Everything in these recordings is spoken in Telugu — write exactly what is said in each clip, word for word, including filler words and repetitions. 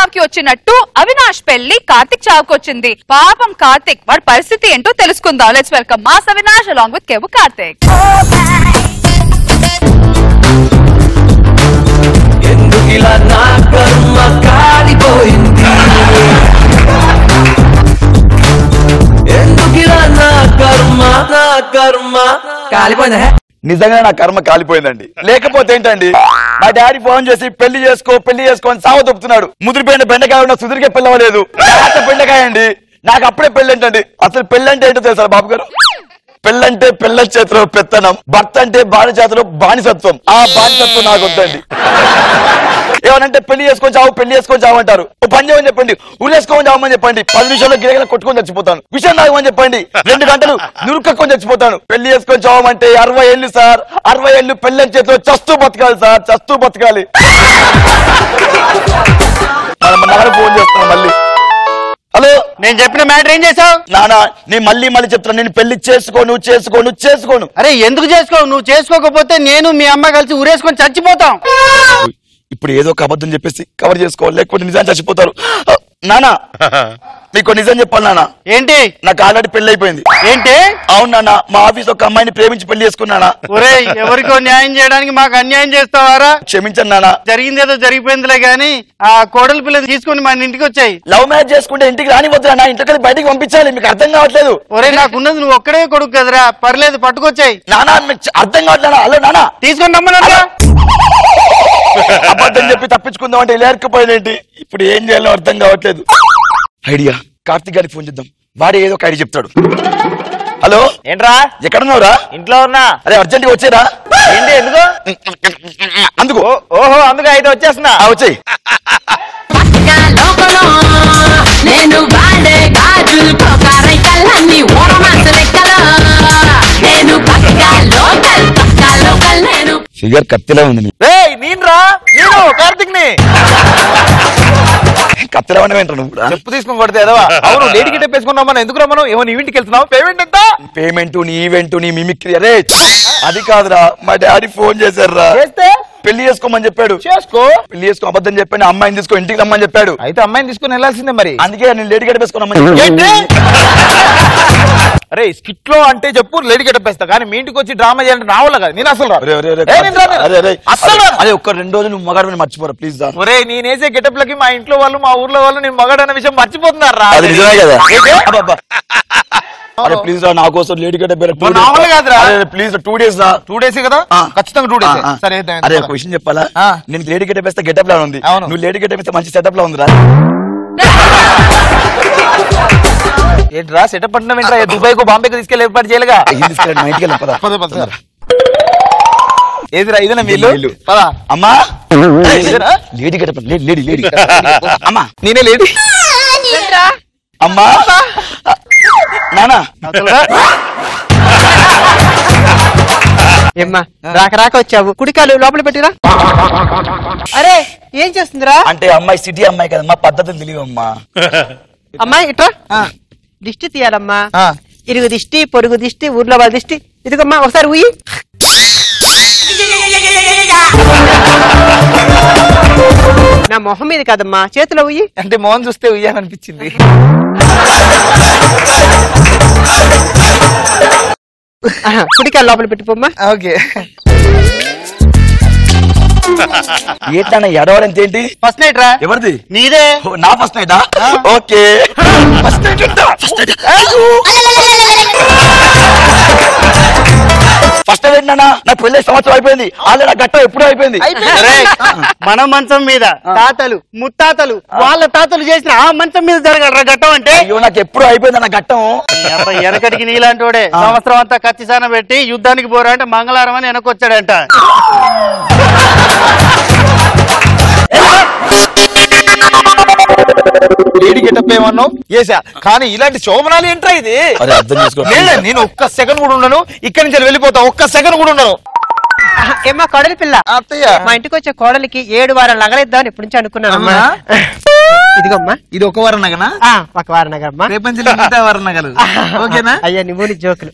చావుకి వచ్చినట్టు అవినాష్ పెళ్లి కార్తిక్ చావుకి వచ్చింది. పాపం కార్తిక్, వాడి పరిస్థితి ఏంటో తెలుసుకుందాం. Let's welcome mass Avinash along with కేబు Karthik. ఎందుకిలా నా కర్మ కాలిపోయింది, ఎందుకిలా నా కర్మ నా కర్మ కాలిపోయింది. నిజంగా నా కర్మ కాలిపోయిందండి. లేకపోతే ఏంటండి, మా డాడీ ఫోన్ చేసి పెళ్లి చేసుకో పెళ్లి చేసుకో అని సావ దొప్పుతున్నాడు. ముదిరిపోయిన బెండకాయ ఉన్న సుదిరికే పెళ్ళవలేదు. బెండకాయ అండి, నాకు అప్పుడే పెళ్లి ఏంటండి. అసలు పెళ్ళంటే ఏంటో తెలుసా బాబు గారు? పెళ్ళంటే పిల్లల చేతిలో పెత్తనం, భర్త అంటే భార్య చేతిలో బానిసత్వం. ఆ బానిసత్వం నాకు వద్దండి. ఏమనంటే పెళ్లి చేసుకొని చావు పెళ్లి చేసుకొని చావు అంటారు. పని చేయమని చెప్పండి, ఉరేసుకోమని చావమని చెప్పండి, పది నిమిషాల్లో గిరగిల కొట్టుకొని చచ్చిపోతాను. విషయం తాగమని చెప్పండి, రెండు గంటలు నురుక్కొని చచ్చిపోతాను. పెళ్లి చేసుకొని చావమంటే అరవై ఏళ్ళు సార్, అరవై ఏళ్ళు పెళ్లి చేతిలో చస్తూ బతకాలి సార్, చస్తూ బతకాలి. ఫోన్ చేస్తాను మళ్ళీ. హలో, నేను చెప్పిన మ్యాటర్ ఏం చేసావు నానా? నేను మళ్ళీ మళ్ళీ చెప్తున్నా, నేను పెళ్లి చేసుకోను చేసుకోను చేసుకోను. అరే ఎందుకు చేసుకోవు? నువ్వు చేసుకోకపోతే నేను మీ అమ్మ కలిసి ఉరేసుకొని చచ్చిపోతాం. ఇప్పుడు ఏదో ఒక అబద్ధం చెప్పేసి కవర్ చేసుకోవాలి, లేకపోతే నిజాన్ని చచ్చిపోతారు. నానా మీకు నిజం చెప్పాలి నానా. ఏంటి? నాకు ఆల్రెడీ పెళ్లి అయిపోయింది. ఏంటి? అవును నానా, మా ఆఫీస్ ఒక అమ్మాయిని ప్రేమించి పెళ్లి చేసుకున్నానా. ఒరేయ్, ఎవరికో న్యాయం చేయడానికి మాకు అన్యాయం చేస్తావారా? క్షమించండి నానా, జరిగింది ఏదో జరిగిపోయిందిలే గానీ ఆ కోడలు పిల్లలు తీసుకుని మన ఇంటికి వచ్చాయి. లవ్ మ్యారేజ్ చేసుకుంటే ఇంటికి రానిపోతున్నా నా ఇంటికి బయటకి పంపించాలి. మీకు అర్థం కావట్లేదు. ఒరేయ్, నాకున్నది నువ్వు ఒక్కడే కొడుకు కదరా, పర్లేదు పట్టుకొచ్చాయి. నానా మీకు అర్థం కావట్లేదా? హలో నానా, తీసుకొని రమ్మన్నా. అబద్ధం చెప్పి తప్పించుకుందాం అంటే లేకపోయినేంటి? ఇప్పుడు ఏం చేయాలో అర్థం కావట్లేదు. ఐడియా, కార్తిక్ గారికి ఫోన్ చేద్దాం, వాడే ఏదో ఒక ఐడియా చెప్తాడు. హలో ఏంట్రా, ఎక్కడున్నావురా? ఇంట్లో ఉన్నా. అరే అర్జెంట్ గా వచ్చేరా. ఏంటి ఎందుకు? అందుకు. ఓహో అందుకు, అయితే వచ్చేస్తున్నా. వచ్చాయి. ఫిగర్ కత్తిలా ఉంది. కార్తిక్ ని కత్తిలా ఉండవు, చెప్పు తీసుకుని కొడితే. అవును, లేడీ కిటే వేసుకున్నావు, ఎందుకు రమ్మను? ఏమో నీ ఇంటికి వెళ్తున్నావు. పేమెంట్ ఎంత? పేమెంట్ నీ ఈవెంట్ నీ మిమిక్రీ. అరే అది కాదురా, మా డాడీ ఫోన్ చేశారా, పెళ్లి చేసుకోమని చెప్పాడు. చేసుకో, పెళ్లి చేసుకో అబద్ధం చెప్పాను, అమ్మాయిని తీసుకో ఇంటికి రమ్మని చెప్పాడు. అయితే అమ్మాయిని తీసుకుని వెళ్ళాల్సిందే మరి, అందుకే నేను లేడీ గెటప్ వేసుకున్నాను. అరే స్కిట్ లో అంటే చెప్పు లేడీ గెటప్ వేస్తా, కానీ మీ ఇంటికి వచ్చి డ్రామా చేయాలంటే రావాలి కదా. నేను అసలు అసలు అదే ఒక్క రెండు రోజులు నువ్వు మగాడు మర్చిపోరా ప్లీజ్. ఒరే నేను వేసే గెటప్ లకి మా ఇంట్లో వాళ్ళు మా ఊర్లో వాళ్ళు నేను మగాడు అనే విషయం మర్చిపోతున్నారు రా. నిజమే కదా, ప్లీజ్ రా నా కోసం lady getup please. Two days రా. టూ డేస్ కదా, ఖచ్చితంగా టూ డేస్. సరే అదే ఒక విషయం చెప్పాలా, నేను లేడీ గెటప్ వేస్తే గెటప్ లా ఉంది, నువ్వు లేడీ గెటప్ వేస్తే మంచి సెటప్ లా ఉంది రా. ఏంట్రా సెటప్ అంటున్నావు? దుబాయ్ కు బాంబేకి తీసుకెళ్ళి ఏర్పాటు చేయలేగా. ఏదిరా ఇదేనా మీ ఇల్లు? పదా అమ్మా, లేడీ గెటప్ లేడీ లేడీ అమ్మా, నేనే లేడీ అమ్మా. రాక రాక వచ్చావు, కుడికాలు లోపల పెట్టిరా. అరే ఏం చేస్తుందిరా? అంటే అమ్మాయి సిటీ అమ్మాయి కదమ్మా, పద్ధతులు తెలియవమ్మా. అమ్మాయి ఇట్రా, దిష్టి తీయాలమ్మా. ఇరుగు దిష్టి, పొరుగు దిష్టి, ఊర్లో వాళ్ళ దిష్టి. ఇదిగమ్మా ఒకసారి ఊయి. నా మొహం మీద కదమ్మా, చేతిలో ఉయ్యి. అంటే మొహం చూస్తే ఉయ్యాలనిపించింది. కుడికాయ లోపల పెట్టిపోమ్మా. ఓకే. ఏంటన్నా ఎడవడంత ఏంటి? ఫస్ట్ నైట్ రా. ఎవరిది? నీదే. నా ఫస్ట్ నైటా? ఓకే ఫస్ట్ నైట్ ఉందా? ఫస్ట్ నైట్ ఫస్ట్ నైట్ నాన్న, నాకు వెళ్ళే సంవత్సరం అయిపోయింది ఆల్రెడీ, గట్టం ఎప్పుడూ అయిపోయింది. మన మంచం మీద తాతలు ముత్తాతలు వాళ్ళ తాతలు చేసిన ఆ మంచం మీద జరగడరా ఘట్టం అంటే? అయ్యో నాకు ఎప్పుడు అయిపోయింది నా ఘట్టం. వెనకటికి నీలాంటి వాడే సంవత్సరం అంతా కత్తిసాన పెట్టి యుద్ధానికి పోరా అంటే మంగళవారం అని వెనకొచ్చాడంట. లేడీ గెటప్ ఏమన్నావు చేసా, కానీ ఇలాంటి శోభనాలు ఏంట్రా ఇది? నేను ఒక్క సెకండ్ కూడా ఉండను, ఇక్కడి నుంచి వెళ్ళిపోతా, ఒక్క సెకండ్ కూడా ఉండను. ఏమా కోడలి పిల్ల, మా ఇంటికి వచ్చే కోడలికి ఏడు వారం నగలేద్దామని ఎప్పటి నుంచి అనుకున్నానమ్మా. ఇదిగోమ్మా, ఇది ఒక వారం నగనా? ఒక వారం నగరమ్మా, రేపటి వారం నగలు. ఓకేనా? అయ్యా నువ్వు జోకులు.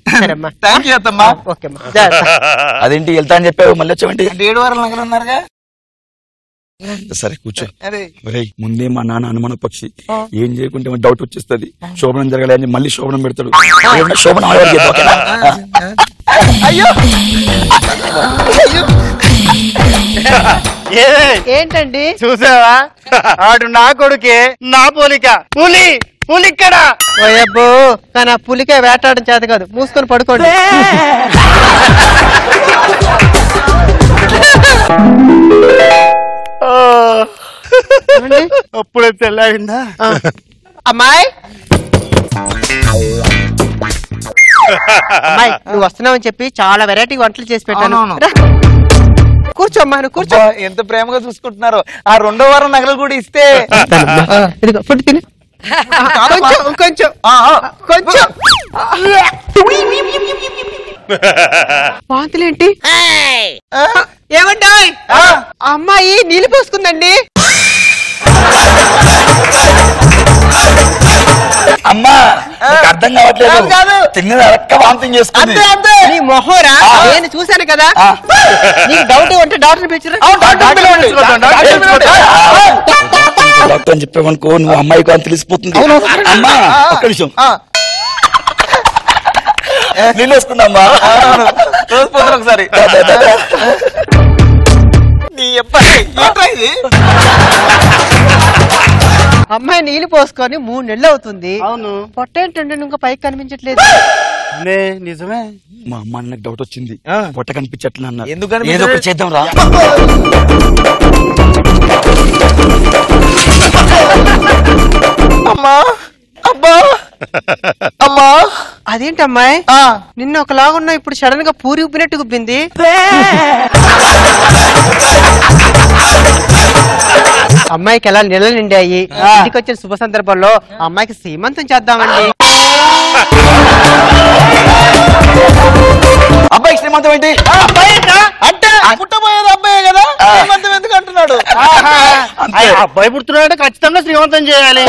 థ్యాంక్ యూ అత్తమ్మా. ఓకేమ్మా. అదేంటి వెళ్తా అని చెప్పావు, మళ్ళీ వచ్చావంటే ఏడు వారం నగలు అన్నారుగా. సరే కూర్చో ముందే మా నాన్న అనుమాన పక్షి ఏం చేయకుంటే డౌట్ వచ్చేస్తుంది శోభనం జరగాలి అని మళ్ళీ శోభనం పెడతాడు శోభనం ఏంటండి చూసావా ఆడు నా కొడుకే నా పోలిక పులి పులిక్కడ ఓయబ్బో కానీ ఆ పులికే వేటాడడం చేత కాదు మూసుకొని పడుకోండి అప్పుడే తెల్లారిందా అమ్మాయి అమ్మాయి నువ్వు వస్తున్నావని చెప్పి చాలా వెరైటీ వంటలు చేసి పెట్టాను కూర్చో అమ్మా నువ్వు కూర్చో ఎంత ప్రేమగా చూసుకుంటున్నారు ఆ రెండో వారం నగలు కూడా ఇస్తే ఫుడ్ తిని కొంచెం కొంచెం కొంచెం వాంతులేంటి ఏమంటాయ్ అమ్మాయి నీళ్ళు పోసుకుందండి అమ్మా అర్థం కావట్లేదు తిన్నది అక్క వాంతింగ్ చేసుకుంది నీ మొహరా నేను చూశాను కదా నీకు డౌట్ ఉంటే డాక్టర్ పిలిచిరా డాక్టర్ అని చెప్పేవనుకో నువ్వు అమ్మాయికి అంత తెలిసిపోతుంది అమ్మా ఒక్క నిమిషం నీళ్ళు వేసుకుందమ్మా రోజు పోతాను ఒకసారి అమ్మాయి నీళ్ళు పోసుకొని మూడు నెలలు అవుతుంది అవును పొట్టేంటండి ఇంకా పైకి కనిపించట్లేదు నిజమే మా అమ్మ నాకు డౌట్ వచ్చింది పొట్ట కనిపించట్లే అన్నారు ఎందుకని ఏదో ఒకటి చేద్దాం రా అమ్మా అబ్బా అమ్మా అదేంటమ్మాయి నిన్న ఒకలాగున్నా ఇప్పుడు సడన్ గా పూరి ఉబ్బినట్టు గుబ్బింది అమ్మాయికి ఎలా నెల నిండాయి ఇంటికి వచ్చిన శుభ సందర్భంలో అమ్మాయికి సీమంతం చేద్దామండి అబ్బాయికి సీమంతం ఏంటి అంటే పుట్టబోయేది అబ్బాయి కదా సీమంతం ఎందుకు అంటున్నాడు అబ్బాయి పుడుతున్నాడు ఖచ్చితంగా శ్రీమంతం చేయాలి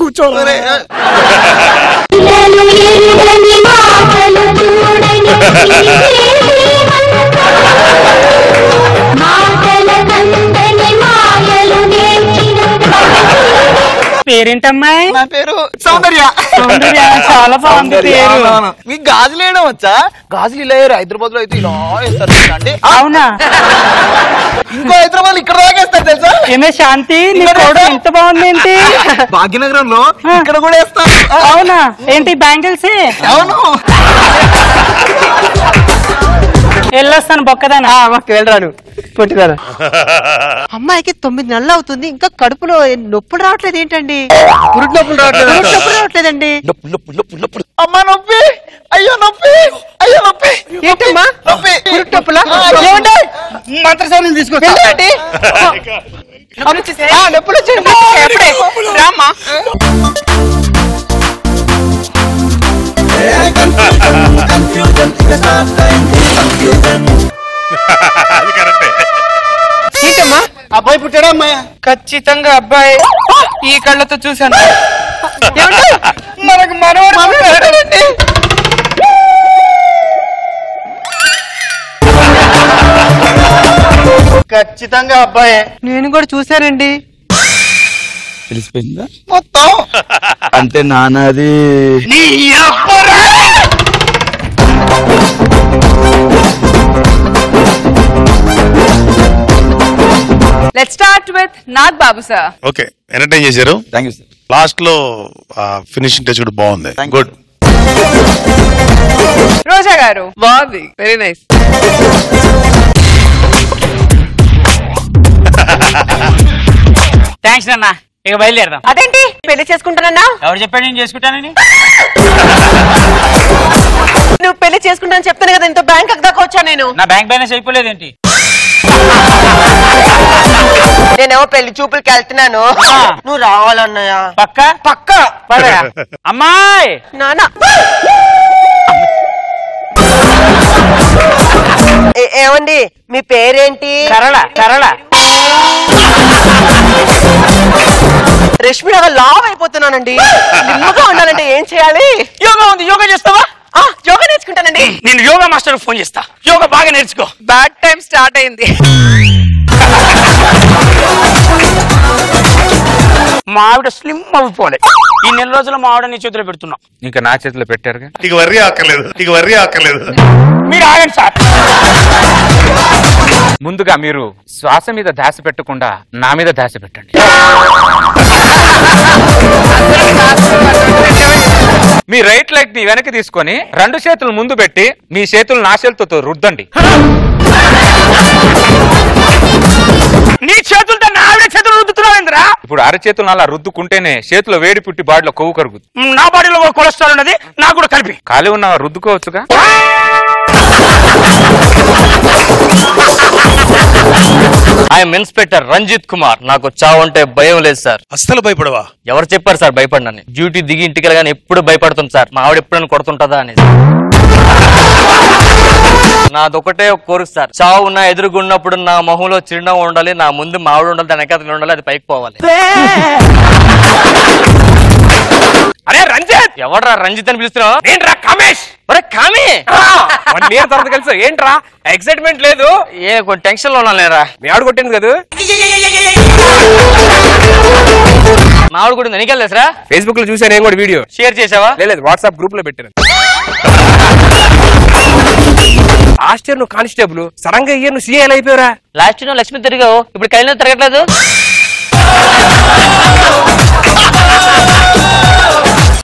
కూర్చో పేరేంటమ్మాయి నా పేరు సౌందర్య సౌందర్య చాలా బాగుంది పేరు మీకు గాజులు వేయడం వచ్చా గాజులు ఇలా వేయరు హైదరాబాద్ లో అయితే ఇలా వేస్తారు అంటే అవునా ఇంకో హైదరాబాద్ ఇక్కడ దాకేస్తారు తెలుసా ఏమే శాంతి ఎంత బాగుంది ఏంటి భాగ్యనగరంలో ఇక్కడ కూడా వేస్తారు అవునా ఏంటి బ్యాంగిల్స్ అవును వెళ్ళొస్తాను బొక్కదానా మాకు వెళ్ళరాను పుట్టినారా అమ్మాయికి తొమ్మిది నెలలు అవుతుంది ఇంకా కడుపులో నొప్పులు రావట్లేదు ఏంటండి గురుడు నొప్పులు రావట్లేదు నొప్పులు రావట్లేదండి అమ్మా నొప్పి అయ్యో నొప్పి అయ్యో నొప్పి ఏంటమ్మా నొప్పి గురుడు నొప్పులా ఏమంటే మంత్రసాని తీసుకొచ్చాండి నొప్పులు వచ్చాయి రామ్మా అబ్బాయి పుట్టాడా అమ్మాయి ఖచ్చితంగా అబ్బాయి ఈ కళ్ళతో చూశాను మనకు మరో ఖచ్చితంగా అబ్బాయి నేను కూడా చూశానండి తెలిసిపోయిందా మొత్తం అంటే నాన్నది Let's start with Naga Babu sir. Okay. Entertain చేశారు. Thank you sir. Last లో ఫినిషింగ్ టచ్ కూడా బాగుంది. Good. రోజా గారు. బాగుంది. Very nice. Thanks నాన్న. ఇక బయలుదేరదాం. అదేంటి పెళ్లి చేసుకుంటానన్నా? ఎవరు చెప్పాడు నేను చేసుకుంటానని? నువ్వు పెళ్లి చేసుకుంటానని చెప్తాను కదా ఇంత బ్యాంక్ దాకా వచ్చా నేను. నా బ్యాంక్ బ్యాలెన్స్ అయిపోలేదేంటి? నేనేమో పెళ్లి చూపులకి వెళ్తున్నాను నువ్వు రావాలన్నాయా పక్క పక్క పడయా అమ్మాయి నానా ఏమండి మీ పేరేంటి సరళ సరళ రష్మి లావ్ అయిపోతుంది మాట్లాడుతున్నానండి. నిమ్మగా ఉండాలంటే ఏం చేయాలి? యోగా ఉంది, యోగా చేస్తావా? ఆ యోగా నేర్చుకుంటానండి. నేను యోగా మాస్టర్ కి ఫోన్ చేస్తా. యోగా బాగా నేర్చుకో. బ్యాడ్ టైం స్టార్ట్ అయింది. మా ఆవిడ స్లిమ్ అవ్వాలి. ఈ నెల రోజులు మా ఆవిడ నీ చేతిలో పెడుతున్నాం. ఇంకా నా చేతిలో పెట్టారుగా. నీకు వర్రీ ఆకలేదు, నీకు వర్రీ ఆకలేదు. మీరు ఆగండి సార్. ముందుగా మీరు శ్వాస మీద ధ్యాస పెట్టకుండా నా మీద ధ్యాస పెట్టండి. మీ రైట్ లెగ్ ని వెనక్కి తీసుకొని రెండు చేతులు ముందు పెట్టి మీ చేతులు నా చేతులతో రుద్దండి. నీ చేతులతో నా ఆవిడ చేతులు రుద్దుతున్నావు ఇంద్రా. ఇప్పుడు అరచేతులు అలా రుద్దుకుంటేనే చేతిలో వేడి పుట్టి బాడీలో కొవ్వు కరుగుతుంది. నా బాడీలో కొలెస్ట్రాల్ ఉన్నది, నాకు కూడా కలిపి. ఖాళీ ఉన్నా రుద్దుకోవచ్చుగా. I'm inspector Ranjith Kumar. నాకు చావంటే భయం లేదు సార్. అస్సలు భయపడవా? ఎవరు చెప్పారు సార్ భయపడ్డానని? డ్యూటీ దిగి ఇంటికి వెళ్ళగానే ఎప్పుడు భయపడుతుంది సార్. మా ఆవిడ ఎప్పుడైనా కొడుతుంటదా అనేది. నాదొకటే ఒక కోరిక సార్, చావు నా ఎదురుగున్నప్పుడు నా మొహంలో చిరునవ్వు ఉండాలి, నా ముందు మా ఆవిడ ఉండాలి, దాని వెనకాల ఉండాలి, అది పైకి పోవాలి. అరే రంజిత్! ఎవడ్రా రంజిత్ అని పిలుస్తున్నావు? ఏంట్రా కమేష్? ఒరే కామే, వన్ ఇయర్ తర్వాత కలిసి ఏంట్రా ఎక్సైట్మెంట్ లేదు? ఏ కొంచెం టెన్షన్ లో ఉన్నా లేరా? మీ ఆవిడ కొట్టింది కదా? మా ఆవిడ కొట్టింది నీకు తెలుసా? ఫేస్బుక్ లో చూసాను నేను కూడా. వీడియో షేర్ చేసావా? లేదు, వాట్సాప్ గ్రూప్ లో పెట్టాను. లాస్ట్ ఇయర్ నువ్వు కానిస్టేబుల్, సడన్ గా ఇయర్ నువ్వు సీఐలు అయిపోయారా? లాస్ట్ ఇయర్ లక్ష్మి తిరిగావు, ఇప్పుడు కైలో తిరగట్లేదు.